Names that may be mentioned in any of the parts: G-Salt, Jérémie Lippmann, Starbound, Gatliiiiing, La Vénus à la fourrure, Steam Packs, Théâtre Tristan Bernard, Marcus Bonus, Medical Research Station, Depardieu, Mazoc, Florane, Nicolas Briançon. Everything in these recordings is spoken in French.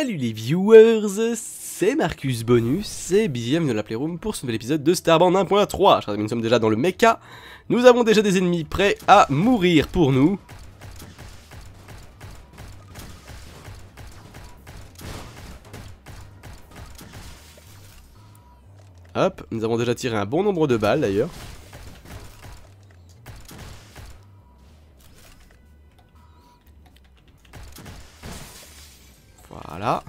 Salut les viewers, c'est Marcus Bonus et bienvenue dans la Playroom pour ce nouvel épisode de Starbound 1.3. Nous sommes déjà dans le mecha, nous avons déjà des ennemis prêts à mourir pour nous. Hop, nous avons déjà tiré un bon nombre de balles d'ailleurs. Voilà,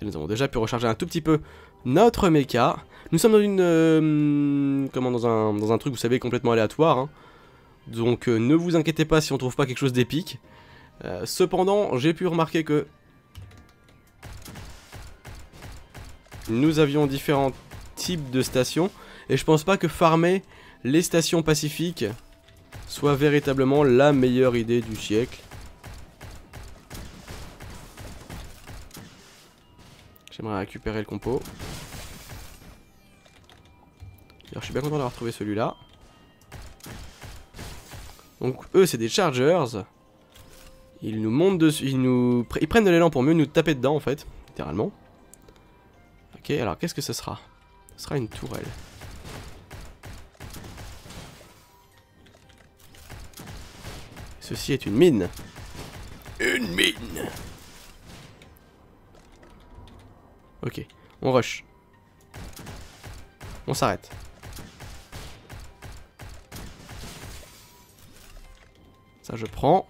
et nous avons déjà pu recharger un tout petit peu notre mecha. Nous sommes dans une... dans un truc, vous savez, complètement aléatoire, hein. Donc ne vous inquiétez pas si on trouve pas quelque chose d'épique. Cependant, j'ai pu remarquer que nous avions différents types de stations, et je pense pas que farmer les stations pacifiques soit véritablement la meilleure idée du siècle. J'aimerais récupérer le compo. D'ailleurs, je suis bien content d'avoir trouvé celui-là. Donc eux, c'est des chargers. Ils nous montent dessus, ils prennent de l'élan pour mieux nous taper dedans en fait, littéralement. Ok, alors qu'est-ce que ce sera? Ce sera une tourelle. Ceci est une mine. Une mine. Ok, on rush. On s'arrête. Ça je prends.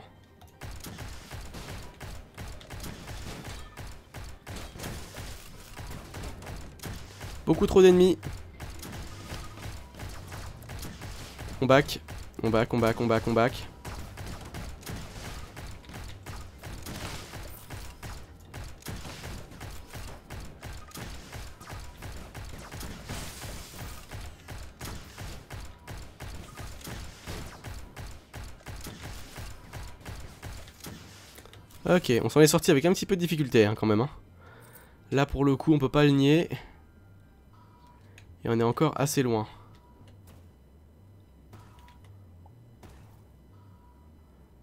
Beaucoup trop d'ennemis. On back. On back, on back, on back, on back. Ok, on s'en est sorti avec un petit peu de difficulté hein, quand même. Hein. Là pour le coup on peut pas le nier. Et on est encore assez loin.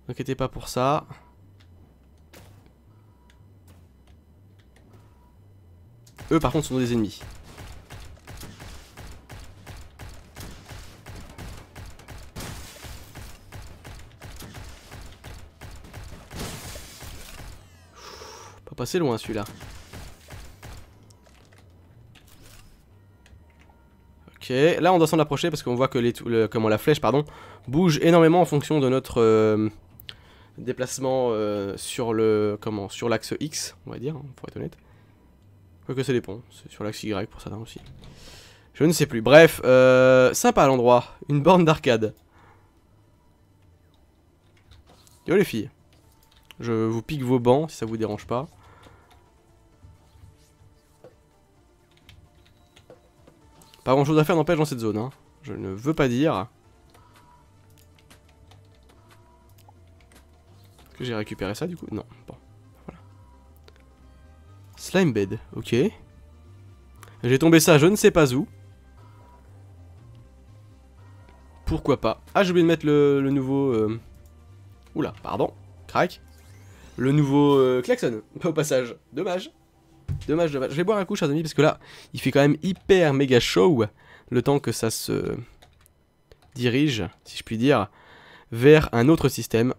N'inquiétez pas pour ça. Eux par contre sont des ennemis. Assez loin celui-là. Ok, là on doit s'en approcher parce qu'on voit que la flèche pardon, bouge énormément en fonction de notre déplacement sur l'axe X, on va dire, pour être honnête. Quoique ça dépend, c'est sur l'axe Y pour certains aussi. Je ne sais plus. Bref, sympa l'endroit, une borne d'arcade. Yo les filles, je vous pique vos bancs si ça vous dérange pas. Pas grand chose à faire n'empêche dans cette zone, hein. Je ne veux pas dire. Est-ce que j'ai récupéré ça du coup? Non, bon, voilà. Slime bed, ok. J'ai tombé ça je ne sais pas où. Pourquoi pas? Ah j'ai oublié de mettre le nouveau... Oula, pardon, crac. Le nouveau klaxon, pas au passage, dommage. Dommage, dommage. Je vais boire un coup, chers amis, parce que là, il fait quand même hyper méga chaud le temps que ça se dirige, si je puis dire, vers un autre système.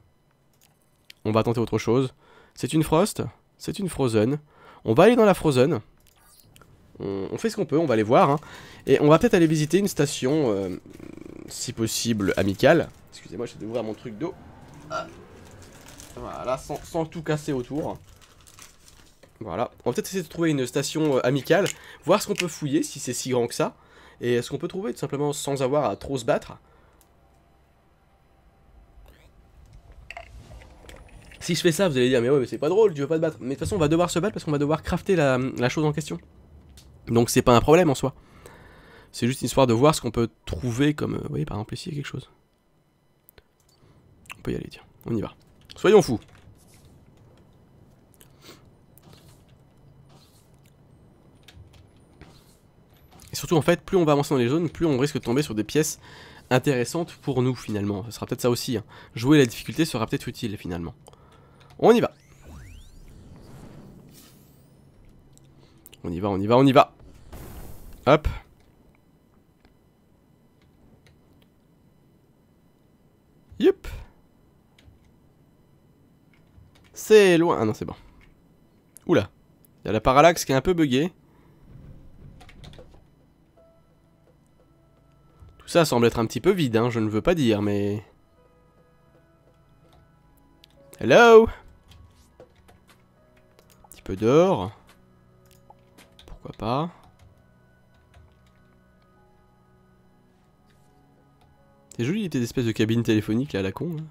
On va tenter autre chose. C'est une Frost, c'est une Frozen. On va aller dans la Frozen. On fait ce qu'on peut, on va aller voir. Hein. Et on va peut-être aller visiter une station, si possible, amicale. Excusez-moi, je vais ouvrir mon truc d'eau. Voilà, sans tout casser autour. Voilà, on va peut-être essayer de trouver une station amicale, voir ce qu'on peut fouiller, si c'est si grand que ça, et ce qu'on peut trouver tout simplement sans avoir à trop se battre. Si je fais ça, vous allez dire, mais ouais, mais c'est pas drôle, tu veux pas te battre. Mais de toute façon, on va devoir se battre parce qu'on va devoir crafter la chose en question. Donc c'est pas un problème en soi. C'est juste une histoire de voir ce qu'on peut trouver comme... Vous voyez, par exemple, ici, il y a quelque chose. On peut y aller, tiens, on y va. Soyons fous. Et surtout en fait, plus on va avancer dans les zones, plus on risque de tomber sur des pièces intéressantes pour nous finalement. Ce sera peut-être ça aussi, hein. Jouer la difficulté sera peut-être utile finalement. On y va. On y va, on y va, on y va. Hop. Yup. C'est loin. Ah non, c'est bon. Oula. Il y a la parallaxe qui est un peu buggée. Tout ça semble être un petit peu vide, hein, je ne veux pas dire, mais... Hello! Un petit peu d'or. Pourquoi pas? C'est joli, des espèces de cabines téléphoniques là, à la con. Hein.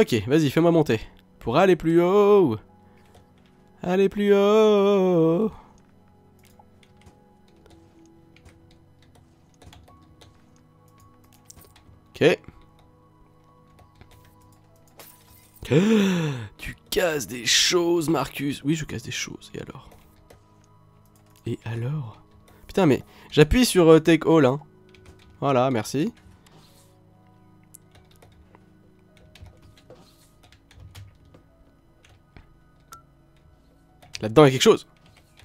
Ok, vas-y, fais-moi monter. Pour aller plus haut. Aller plus haut. Ok. Tu casses des choses, Marcus. Oui, je casse des choses. Et alors? Et alors? Putain, mais j'appuie sur Take All, hein. Voilà, merci. Là-dedans, il y a quelque chose?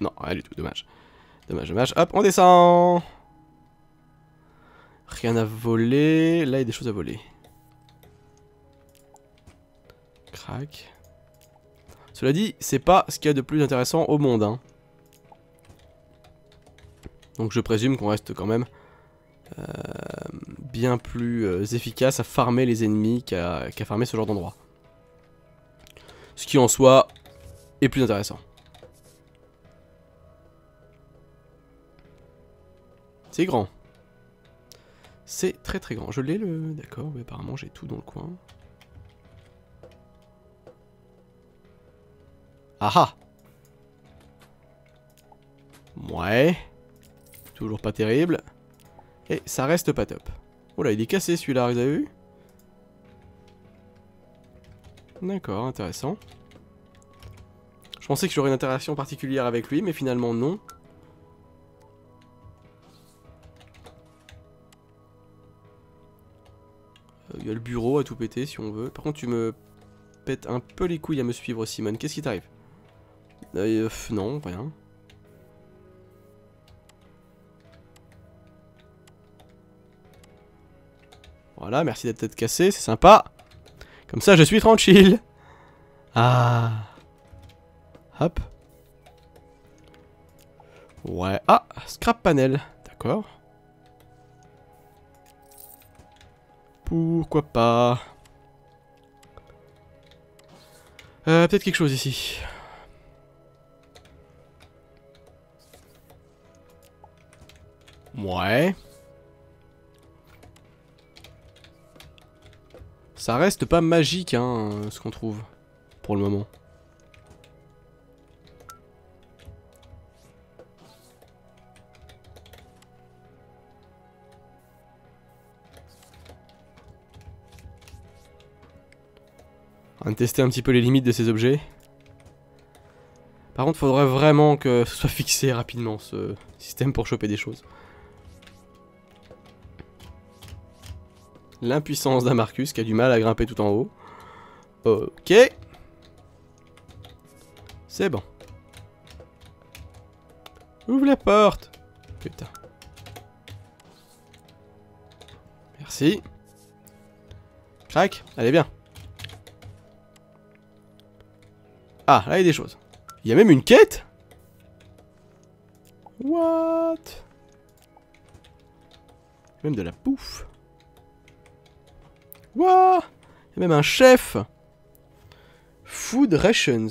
Non, rien du tout, dommage. Dommage, dommage. Hop, on descend. Rien à voler. Là, il y a des choses à voler. Crac. Cela dit, c'est pas ce qu'il y a de plus intéressant au monde, hein. Donc je présume qu'on reste quand même bien plus efficace à farmer les ennemis qu'à farmer ce genre d'endroit. Ce qui en soi est plus intéressant. C'est grand. C'est très très grand. Je l'ai le... D'accord, mais apparemment j'ai tout dans le coin. Ah ah. Ouais. Toujours pas terrible. Et ça reste pas top. Oh là, il est cassé celui-là, vous avez vu? D'accord, intéressant. Je pensais que j'aurais une interaction particulière avec lui, mais finalement non. Il y a le bureau à tout péter si on veut. Par contre, tu me pètes un peu les couilles à me suivre, Simone. Qu'est-ce qui t'arrive? Non, rien. Voilà, merci d'être cassé, c'est sympa. Comme ça, je suis tranquille. Ah. Hop. Ouais. Ah, scrap panel. D'accord. Pourquoi pas. Peut-être quelque chose ici. Ouais. Ça reste pas magique, hein, ce qu'on trouve, pour le moment. On va tester un petit peu les limites de ces objets. Par contre, faudrait vraiment que ce soit fixé rapidement, ce système pour choper des choses. L'impuissance d'un Marcus qui a du mal à grimper tout en haut. Ok. C'est bon. Ouvre la porte. Putain. Merci. Crac, allez bien. Ah, là il y a des choses. Il y a même une quête. What? Même de la bouffe. Wouah! Il y a même un chef! Food rations.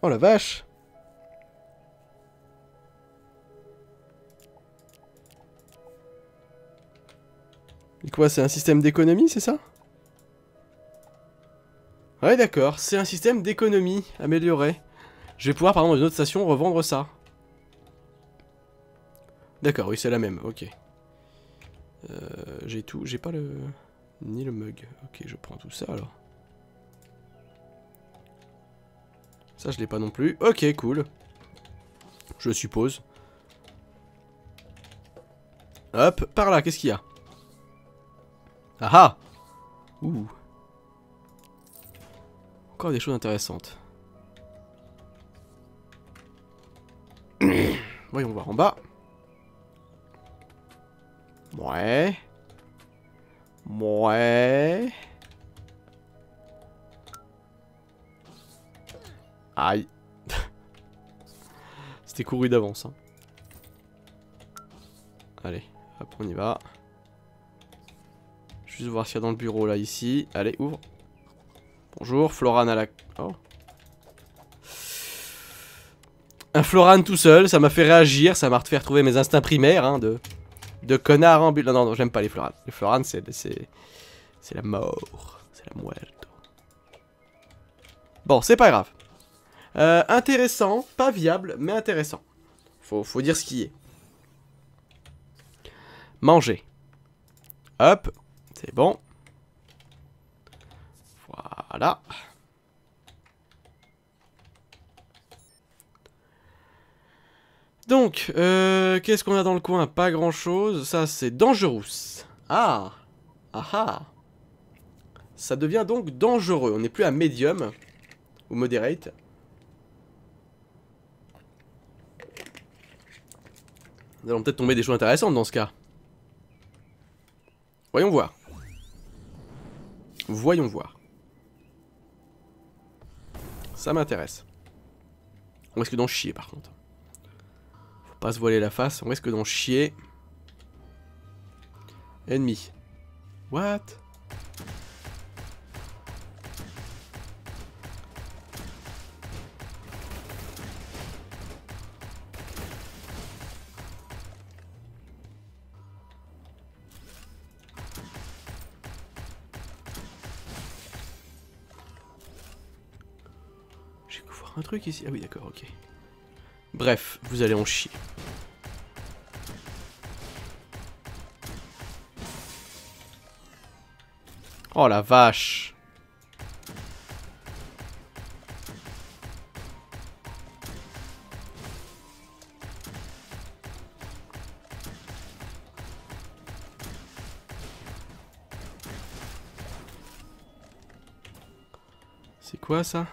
Oh la vache! Et quoi, c'est un système d'économie, c'est ça? Ouais, d'accord, c'est un système d'économie amélioré. Je vais pouvoir, par exemple, dans une autre station, revendre ça. D'accord, oui, c'est la même, ok. J'ai tout, j'ai pas le... ni le mug. Ok, je prends tout ça, alors. Ça, je l'ai pas non plus. Ok, cool. Je suppose. Hop, par là, qu'est-ce qu'il y a? Ah ah. Ouh. Encore des choses intéressantes. Voyons voir en bas. Ouais. Ouais. Aïe. C'était couru d'avance. Hein. Allez, hop, on y va. Juste voir s'il y a dans le bureau là, ici. Allez, ouvre. Bonjour, Florane à la... Oh. Un Florane tout seul, ça m'a fait réagir, ça m'a fait retrouver mes instincts primaires hein, de connard ambulant. Non, non, j'aime pas les Floranes. Les Floranes, c'est la mort. C'est la muerto. Bon, c'est pas grave. Intéressant, pas viable, mais intéressant. Faut dire ce qui est. Manger. Hop, c'est bon. Voilà. Donc, qu'est-ce qu'on a dans le coin? Pas grand-chose. Ça, c'est dangerous. Ah. Ah ah. Ça devient donc dangereux. On n'est plus à medium ou moderate. Nous allons peut-être tomber des choses intéressantes dans ce cas. Voyons voir. Voyons voir. Ça m'intéresse. On risque d'en chier par contre. Faut pas se voiler la face, on risque d'en chier. Ennemi. What? Un truc ici? Ah oui d'accord, ok. Bref, vous allez en chier. Oh la vache. C'est quoi ça?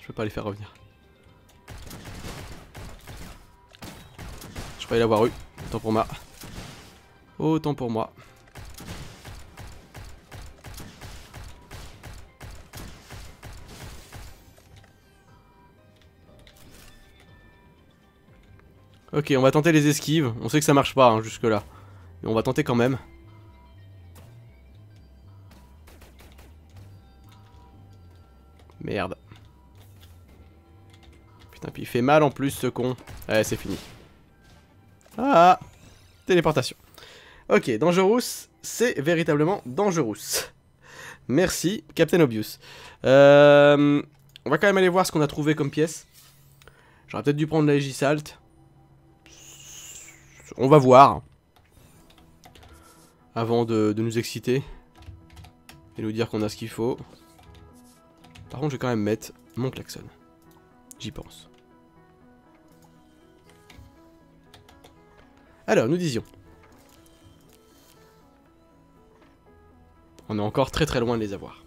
Je peux pas les faire revenir. Je croyais l'avoir eu. Autant pour moi. Autant pour moi. Ok, on va tenter les esquives. On sait que ça marche pas hein, jusque là. Mais on va tenter quand même. Merde. Putain, puis il fait mal en plus ce con. Ouais, c'est fini. Ah, téléportation. Ok, Dangerous, c'est véritablement Dangerous. Merci, Captain Obvious. On va quand même aller voir ce qu'on a trouvé comme pièce. J'aurais peut-être dû prendre la G-Salt. On va voir. Avant de nous exciter. Et nous dire qu'on a ce qu'il faut. Par contre, je vais quand même mettre mon klaxon. J'y pense. Alors, nous disions. On est encore très très loin de les avoir.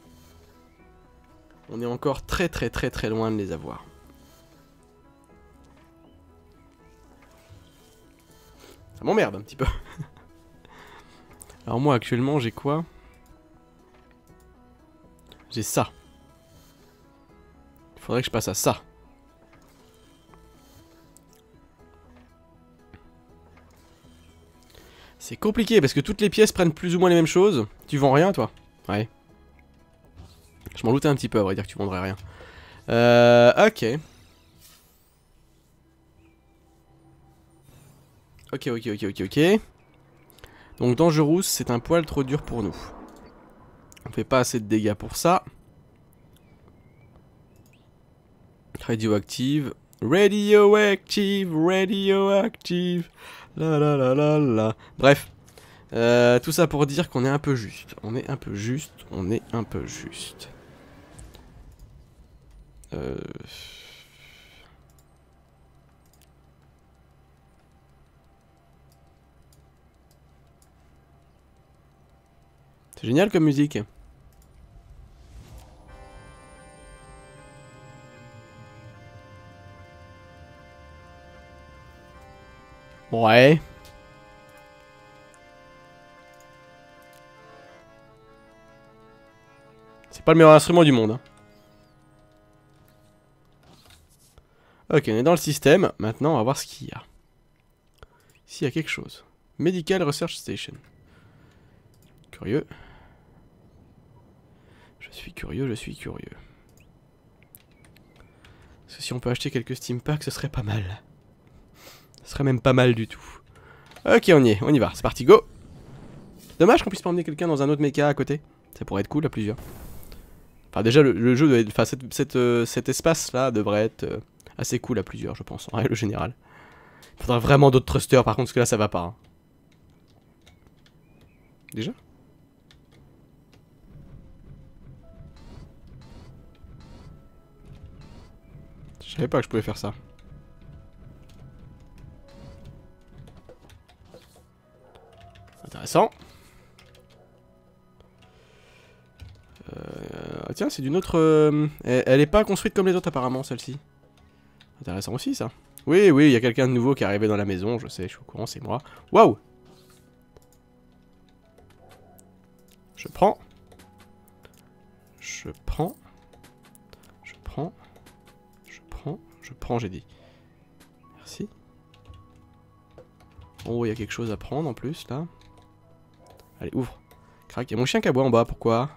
On est encore très très très très loin de les avoir. Ça m'emmerde un petit peu. Alors moi actuellement j'ai quoi? J'ai ça. Il faudrait que je passe à ça. C'est compliqué parce que toutes les pièces prennent plus ou moins les mêmes choses. Tu vends rien toi? Ouais. Je m'en doutais un petit peu à vrai dire que tu vendrais rien. Ok. Ok. Donc Dangerous c'est un poil trop dur pour nous. On fait pas assez de dégâts pour ça. Radioactive. Radioactive, radioactive. La la la la la. Bref. Tout ça pour dire qu'on est un peu juste. On est un peu juste. C'est génial comme musique. Ouais. C'est pas le meilleur instrument du monde. Hein. Ok, on est dans le système. Maintenant, on va voir ce qu'il y a. Ici, il y a quelque chose. Medical Research Station. Curieux. Je suis curieux. Parce que si on peut acheter quelques Steam Packs, ce serait pas mal. Ce serait même pas mal du tout. Ok, on y va, c'est parti, go. Dommage qu'on puisse pas emmener quelqu'un dans un autre méca à côté. Ça pourrait être cool à plusieurs. Enfin déjà le jeu doit être, enfin cet espace là devrait être assez cool à plusieurs je pense, en règle générale. Il faudrait vraiment d'autres thrusters par contre parce que là ça va pas. Hein. Déjà ? Je savais pas que je pouvais faire ça. Intéressant. Tiens, c'est d'une autre... Elle est pas construite comme les autres apparemment, celle-ci. Intéressant aussi, ça. Oui, oui, il y a quelqu'un de nouveau qui est arrivé dans la maison, je sais, je suis au courant, c'est moi. Waouh! Je prends, j'ai dit. Merci. Oh, il y a quelque chose à prendre en plus, là. Allez, ouvre. Crac, il y a mon chien qui aboie en bas, pourquoi?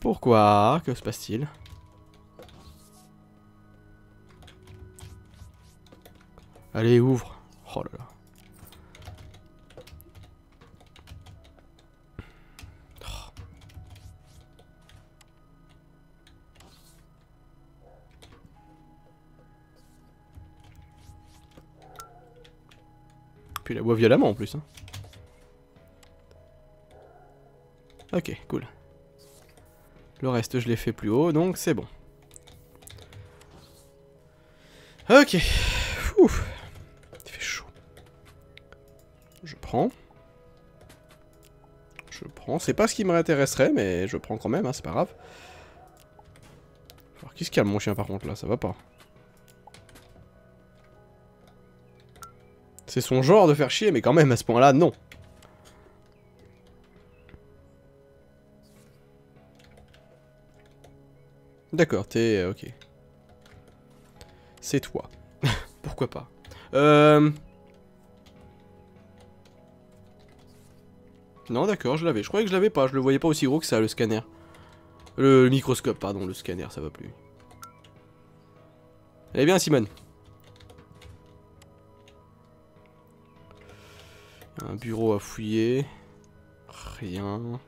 Pourquoi? Que se passe-t-il? Allez, ouvre. Oh là là. Oh. Puis il aboie violemment en plus, hein. Ok, cool. Le reste, je l'ai fait plus haut, donc c'est bon. Ok. Ouf. Il fait chaud. Je prends. C'est pas ce qui m'intéresserait, mais je prends quand même, hein, c'est pas grave. Alors, qui se calme, mon chien, par contre, là, ça va pas. C'est son genre de faire chier, mais quand même, à ce point-là, non. D'accord, t'es... ok. C'est toi. Pourquoi pas. Non, d'accord, je l'avais. Je croyais que je l'avais pas. Je le voyais pas aussi gros que ça, le scanner. Le microscope, pardon. Le scanner, ça va plus. Allez bien, Simone. Un bureau à fouiller. Rien...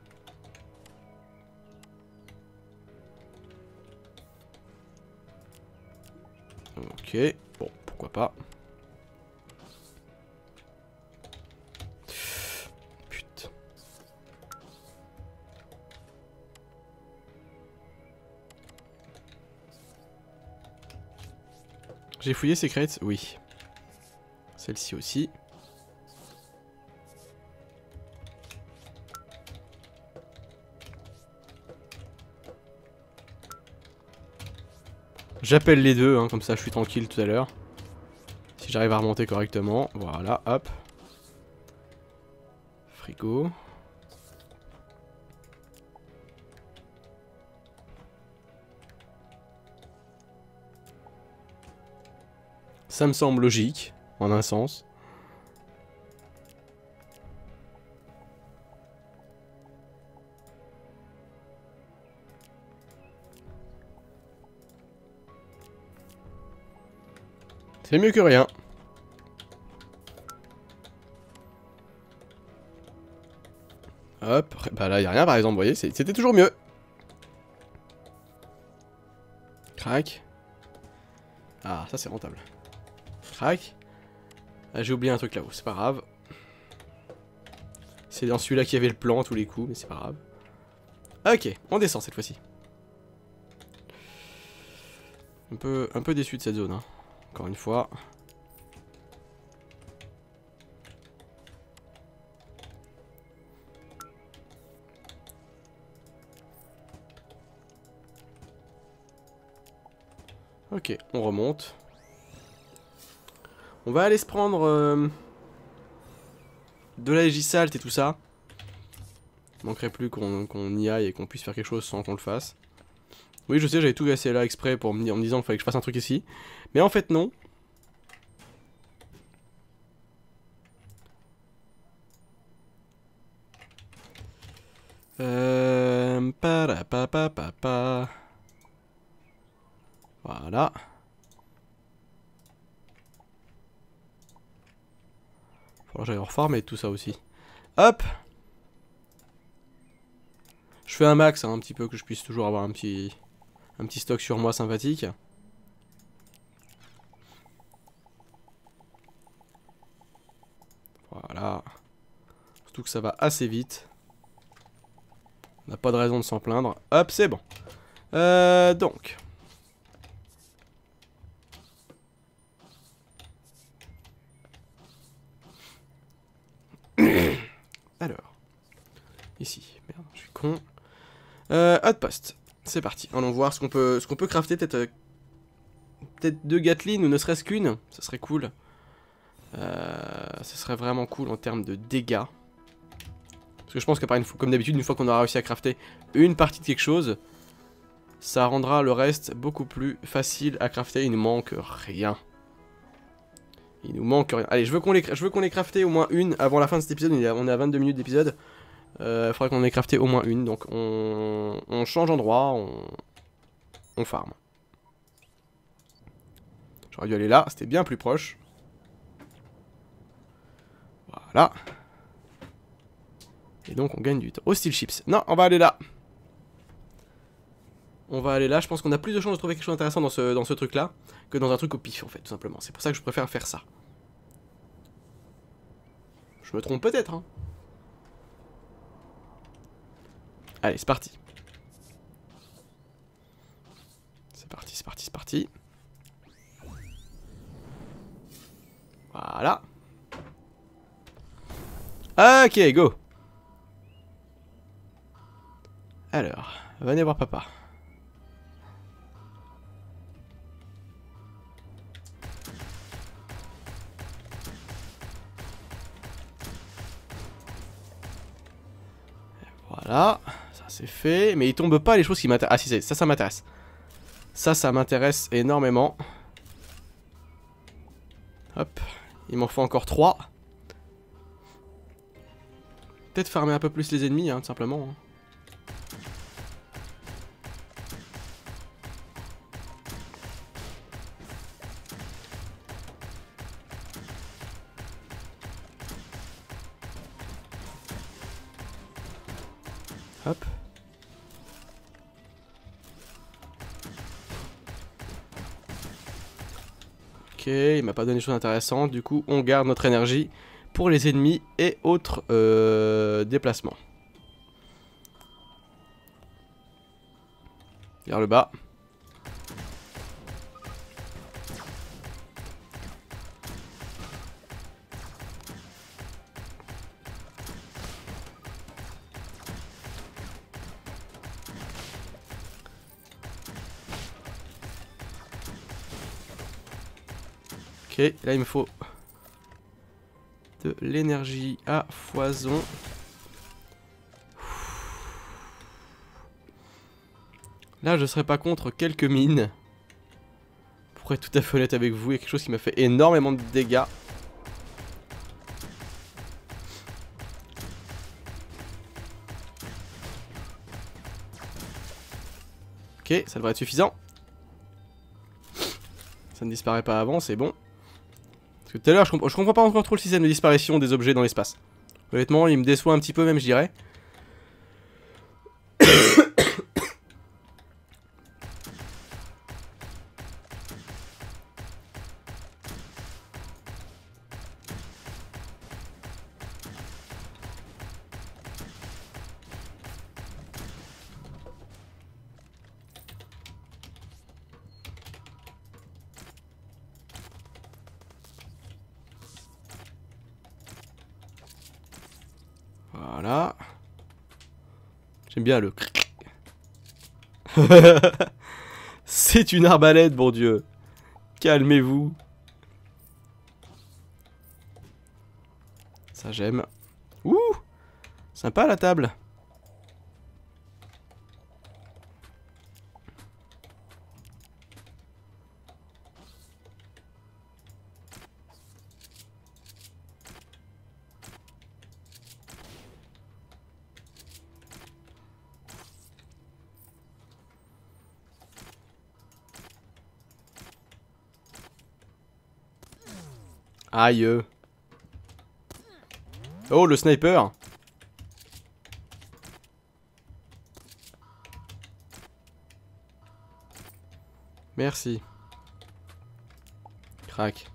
Ok, bon, pourquoi pas. Putain. J'ai fouillé ces crêtes, oui. Celle-ci aussi. J'appelle les deux, hein, comme ça je suis tranquille tout à l'heure. Si j'arrive à remonter correctement, voilà, hop. Frigo. Ça me semble logique, en un sens. C'est mieux que rien. Hop, bah là y'a rien par exemple, vous voyez, c'était toujours mieux. Crac. Ah, ça c'est rentable. Crac. Ah, j'ai oublié un truc là-haut, c'est pas grave. C'est dans celui-là qu'il y avait le plan à tous les coups, mais c'est pas grave. Ok, on descend cette fois-ci. Un peu déçu de cette zone, hein. Encore une fois. Ok, on remonte. On va aller se prendre de la G-Salt et tout ça. Il manquerait plus qu'on y aille et qu'on puisse faire quelque chose sans qu'on le fasse. Oui, je sais, j'avais tout cassé là exprès pour en me disant qu'il fallait que je fasse un truc ici. Mais en fait, non. Voilà. Faut que j'aille refarmer tout ça aussi. Hop! Je fais un max, hein, un petit peu, que je puisse toujours avoir un petit stock sur moi sympathique. Voilà. Surtout que ça va assez vite. On n'a pas de raison de s'en plaindre. Hop, c'est bon. Donc. Alors. Ici. Merde, je suis con. Outpost. C'est parti, allons voir ce qu'on peut crafter, peut-être deux Gatlin ou ne serait-ce qu'une, ça serait cool. Ça serait vraiment cool en termes de dégâts. Parce que je pense que comme d'habitude, une fois qu'on aura réussi à crafter une partie de quelque chose, ça rendra le reste beaucoup plus facile à crafter, il nous manque rien. Il nous manque rien. Allez, je veux qu'on les crafte au moins une avant la fin de cet épisode, on est à 22 minutes d'épisode. Il faudrait qu'on ait crafté au moins une, donc on change endroit, on farm. J'aurais dû aller là, c'était bien plus proche. Voilà. Et donc on gagne du temps. Hostile Chips. Non, on va aller là. On va aller là, je pense qu'on a plus de chances de trouver quelque chose d'intéressant dans ce truc là, que dans un truc au pif en fait, tout simplement. C'est pour ça que je préfère faire ça. Je me trompe peut-être, hein. Allez, c'est parti. C'est parti, c'est parti, c'est parti. Voilà. Ok, go. Alors, venez voir papa. Voilà. C'est fait, mais il tombe pas les choses qui m'intéressent. Ah si, ça m'intéresse. Ça m'intéresse énormément. Hop, il m'en faut encore 3. Peut-être farmer un peu plus les ennemis, hein, tout simplement. Hein. Hop. Ok, il m'a pas donné de choses intéressantes, du coup on garde notre énergie pour les ennemis et autres déplacements. Vers le bas. Ok, là il me faut de l'énergie à foison. Là je serais pas contre quelques mines. Pour être tout à fait honnête avec vous, il y a quelque chose qui m'a fait énormément de dégâts. Ok, ça devrait être suffisant. Ça ne disparaît pas avant, c'est bon. Tout à l'heure, je comprends pas encore trop le système de disparition des objets dans l'espace. Honnêtement, il me déçoit un petit peu même, je dirais. Voilà. J'aime bien le... C'est une arbalète, bon Dieu. Calmez-vous. Ça, j'aime. Ouh, sympa la table. Aïe. Oh, le sniper. Merci. Crac.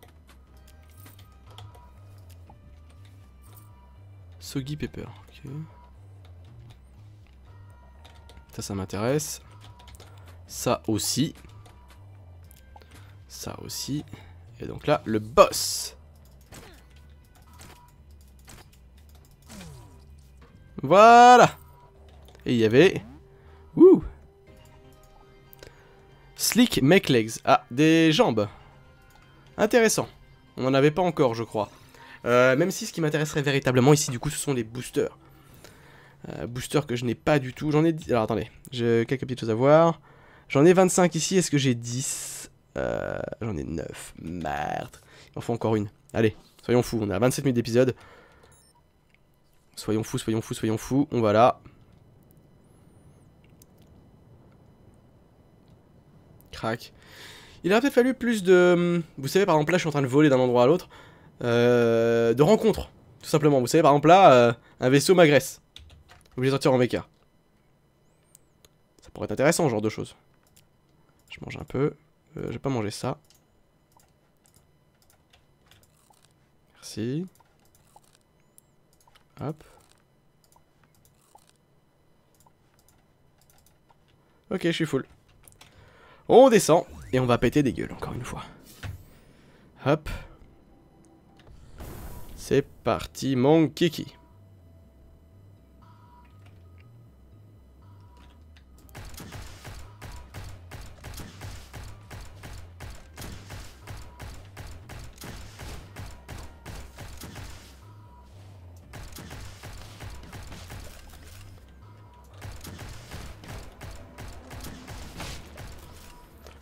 Soggy pepper. Ok. Ça m'intéresse. Ça aussi. Ça aussi. Et donc là, le boss. Voilà. Et il y avait... Ouh. Slick make legs. Ah, des jambes. Intéressant. On n'en avait pas encore, je crois. Même si ce qui m'intéresserait véritablement ici, du coup, ce sont les boosters. Boosters que je n'ai pas du tout. J'en ai... Alors, attendez. J'ai quelques petites choses à voir. J'en ai 25 ici. Est-ce que j'ai 10 J'en ai 9. Merde. Il m'en faut encore une. Allez, soyons fous. On est à 27 minutes d'épisode. Soyons fous, soyons fous, soyons fous. On va là. Crac. Il aurait peut-être fallu plus de... Vous savez, par exemple, là, je suis en train de voler d'un endroit à l'autre. De rencontres, tout simplement. Vous savez, par exemple, là, un vaisseau m'agresse. Obligé de sortir en mecha. Ça pourrait être intéressant, ce genre de choses. Je mange un peu. Je vais pas manger ça. Merci. Hop. Ok, je suis full. On descend et on va péter des gueules encore une fois. Hop. C'est parti mon kiki.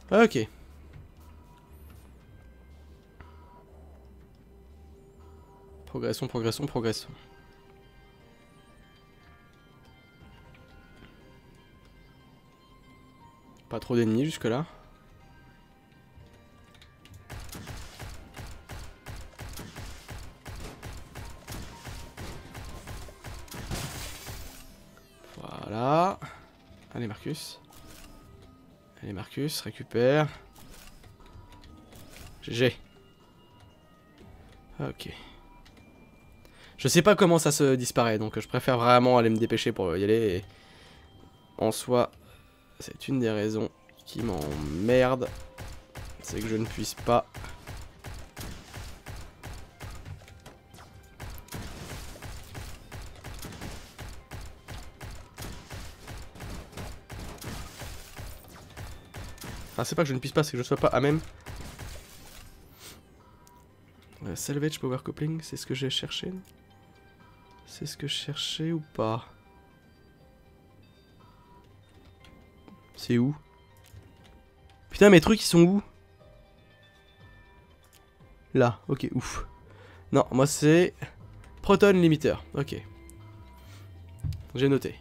Ok. Progressons, progressons, progressons. Pas trop d'ennemis jusque là. Voilà. Allez Marcus. Allez Marcus, récupère. GG. Ok. Je sais pas comment ça se disparaît, donc je préfère vraiment aller me dépêcher pour y aller. Et... En soi, c'est une des raisons qui m'emmerde. C'est que je ne puisse pas... Enfin, c'est pas que je ne puisse pas, c'est que je sois pas à même. Salvage power coupling, c'est ce que j'ai cherché. C'est ce que je cherchais ou pas? C'est où? Putain, mes trucs ils sont où? Là, ok, ouf. Non, moi c'est... Proton limiter, ok. J'ai noté.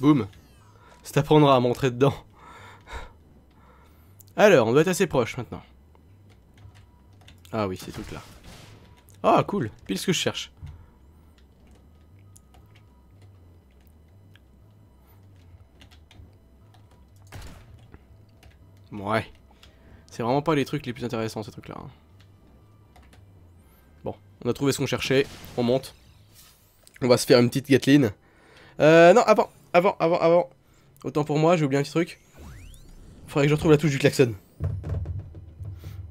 Boum. Ça t'apprendra à m'entrer dedans. Alors, on doit être assez proche maintenant. Ah oui, ces trucs là. Ah cool, pile ce que je cherche. Ouais. C'est vraiment pas les trucs les plus intéressants, ces trucs-là. Bon, on a trouvé ce qu'on cherchait. On monte. On va se faire une petite Gatling. Non, avant. Autant pour moi, j'ai oublié un petit truc. Faudrait que je retrouve la touche du klaxon.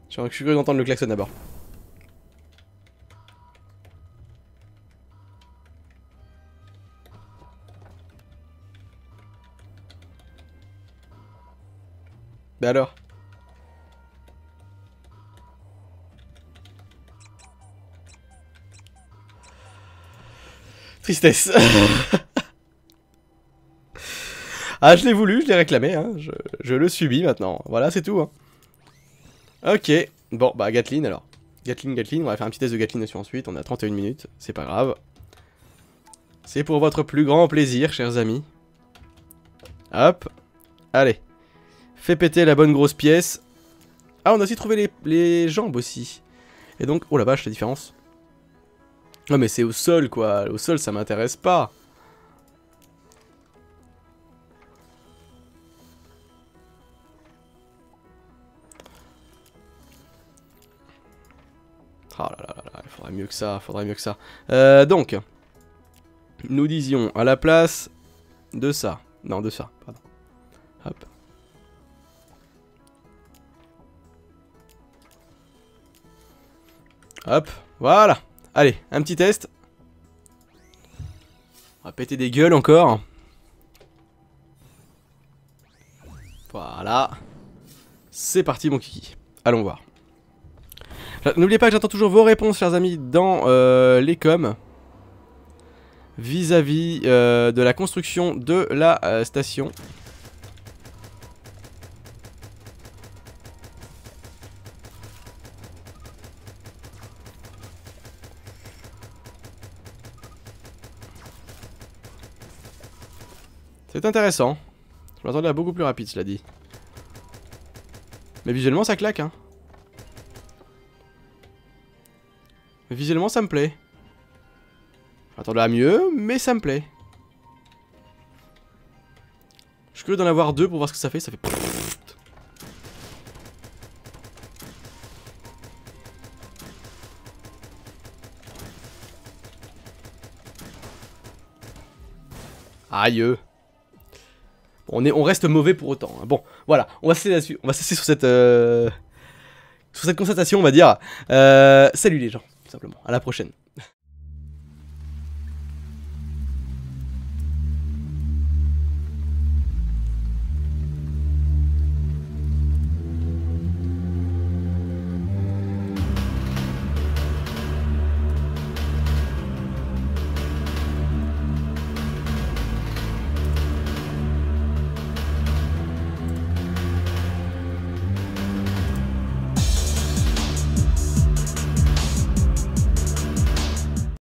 Je suis curieux d'entendre le klaxon d'abord. Bah alors. Tristesse. Ah, je l'ai voulu, je l'ai réclamé, hein. Je le subis maintenant. Voilà, c'est tout. Hein. Ok, bon, bah Gatling alors. Gatling, on va faire un petit test de Gatling dessus ensuite. On a 31 minutes, c'est pas grave. C'est pour votre plus grand plaisir, chers amis. Hop, allez. Fais péter la bonne grosse pièce. Ah, on a aussi trouvé les jambes aussi. Et donc, oh la vache, la différence. Non mais c'est au sol quoi, au sol ça m'intéresse pas. Oh là là là là, il faudrait mieux que ça, donc, nous disions à la place de ça. Non, de ça, pardon. Hop. Hop, voilà. Allez, un petit test. On va péter des gueules encore. Voilà. C'est parti mon kiki. Allons voir. N'oubliez pas que j'attends toujours vos réponses, chers amis, dans les coms vis-à-vis de la construction de la station. C'est intéressant. Je m'attendais à beaucoup plus rapide, cela dit. Mais visuellement, ça claque, hein. Visuellement ça me plaît. Je m'attendais à mieux, mais ça me plaît. Je suis curieux d'en avoir deux pour voir ce que ça fait. Ça fait... Aïe. On reste mauvais pour autant. Bon, voilà, on va cesser là-dessus. On va cesser sur cette constatation, on va dire. Salut les gens. Tout simplement. À la prochaine.